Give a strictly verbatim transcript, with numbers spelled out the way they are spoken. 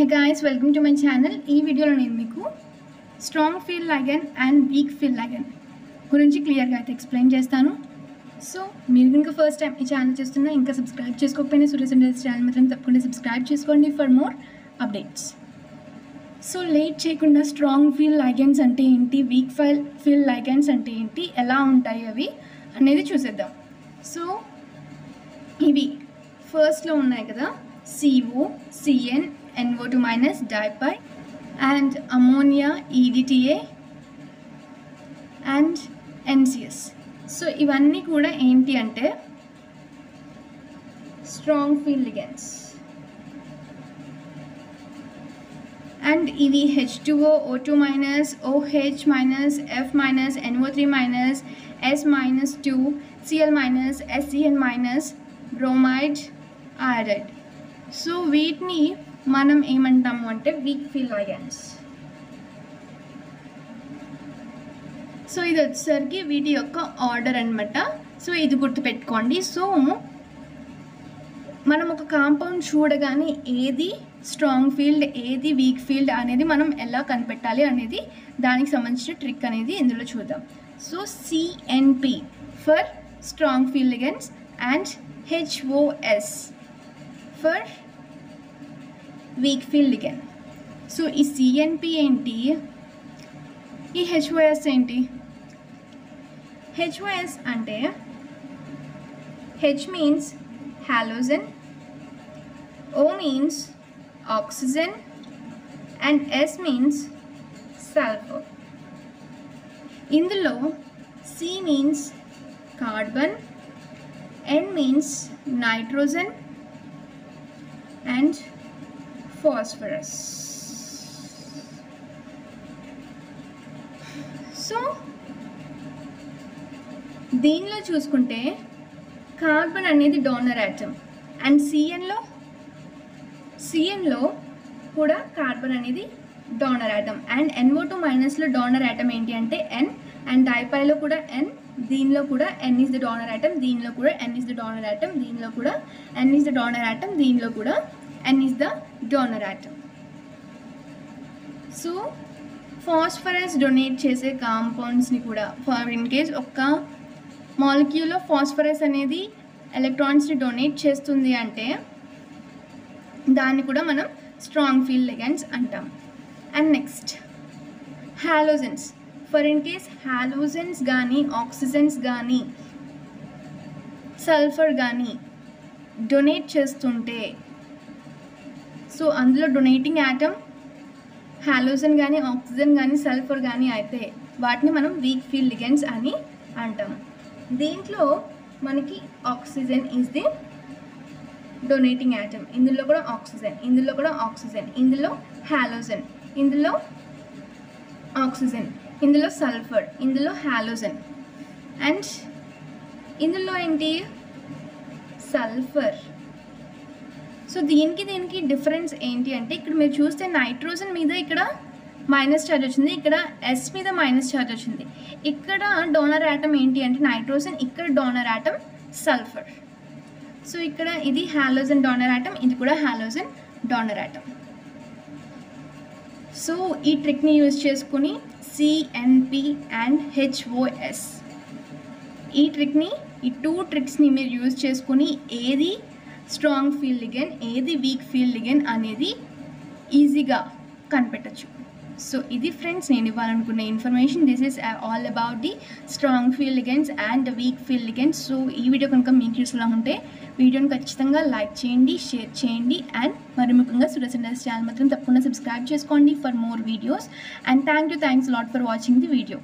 Hey guys, welcome to my channel. Ee video lo nenu meeku strong field ligand and weak field ligand gurinchi clear ga ite explain chestanu. So meeru inga first time ee channel chestunna inka subscribe chesukopoyina Surya Sundaresh channel matram tappakunda subscribe chesukondi for more updates. So late cheyakunda strong field ligands ante enti, weak field ligands ante enti, ela untayi avi anedi chuseddam. So ivi first lo unnai kada C O, C N, N O two minus, dipi, and ammonia, E D T A, and N C S. So, ivanni kuda enti ante strong field ligands. And ivi H two O, O two minus, O H minus, F minus, N O three minus, S minus two, C L minus, S C N minus, bromide, iodide. So, veetni మనం ఏమంటాము అంటే week field లైగండ్స్. So ఇది వచ్చేసరికి వీటి యొక్క order అనమాట. So ఇది గుర్తుపెట్టుకోండి. సో మనం ఒక కాంపౌండ్ చూడగానే ఏది స్ట్రాంగ్ ఫీల్డ్ ఏది వీక్ ఫీల్డ్ అనేది మనం ఎలా కనిపెట్టాలి అనేది దానికి సంబంధించిన ట్రిక్ అనేది ఇందులో చూద్దాం. So C N P for strong field ligands and H O S for weak field ligand. So ee C N P enti, ee H O S enti. H O S ante H means halogen, O means oxygen, and S means sulfur. Indulo C means carbon, N means nitrogen, and phosphorus. So దీనిలో చూసుకుంటే carbon అనేది donor atom and సిఎన్లో సిఎన్లో కూడా carbon అనేది donor atom and NO two మైనస్లో donor atom ఏంటి అంటే ఎన్ అండ్ డైపైలో కూడా ఎన్, దీనిలో కూడా N is the donor atom, దీనిలో కూడా N is the donor atom, దీనిలో కూడా N is the donor atom, దీనిలో కూడా N is the donor atom. So phosphorus donate chese compounds ni kuda, for in case okka molecule of phosphorus anedi electrons ni donate chestundi ante danni kuda manam strong field ligands antam. And next halogens, for in case halogens gaani, oxygens gaani, sulfur gaani donate chestunte, so అందులో donating atom halogen కానీ oxygen కానీ sulphur కానీ అయితే వాటిని మనం week field లిగెండ్స్ అని అంటాం. దీంట్లో మనకి oxygen is the donating atom, ఇందులో కూడా ఆక్సిజన్, ఇందులో కూడా ఆక్సిజన్, ఇందులో హాలోజన్, ఇందులో ఆక్సిజన్, ఇందులో సల్ఫర్, ఇందులో హాలోజన్, అండ్ ఇందులో ఏంటి సల్ఫర్. సో దీనికి దీనికి డిఫరెన్స్ ఏంటి అంటే ఇక్కడ మీరు చూస్తే నైట్రోజన్ మీద ఇక్కడ మైనస్ ఛార్జ్ వచ్చింది, ఇక్కడ ఎస్ మీద మైనస్ ఛార్జ్ వచ్చింది. ఇక్కడ డోనర్ ఆటమ్ ఏంటి అంటే నైట్రోజన్, ఇక్కడ డోనర్ ఆటమ్ సల్ఫర్. సో ఇక్కడ ఇది హాలోజన్ డోనర్ ఆటమ్, ఇది కూడా హాలోజన్ డోనర్ ఆటమ్. సో ఈ ట్రిక్ని యూజ్ చేసుకుని సిఎన్పి అండ్ హెచ్ఓఎస్ ఈ ట్రిక్ని ఈ టూ ట్రిక్స్ని మీరు యూజ్ చేసుకుని ఏది స్ట్రాంగ్ ఫీల్డ్ లిగెండ్ ఏది వీక్ ఫీల్డ్ లిగెండ్ అనేది ఈజీగా కనిపెట్టచ్చు. సో ఇది ఫ్రెండ్స్ నేను ఇవ్వాలనుకున్న information. This is all about the strong field ligands and weak field ligands. So ఈ వీడియో కనుక మీకు యూస్ఫుల్గా ఉంటే వీడియోని ఖచ్చితంగా లైక్ చేయండి, షేర్ చేయండి, అండ్ మరి ముఖ్యంగా Surya Sundaresh ఛానల్ మాత్రం తప్పకుండా సబ్స్క్రైబ్ చేసుకోండి for more videos. And thank you thanks lot for watching the video.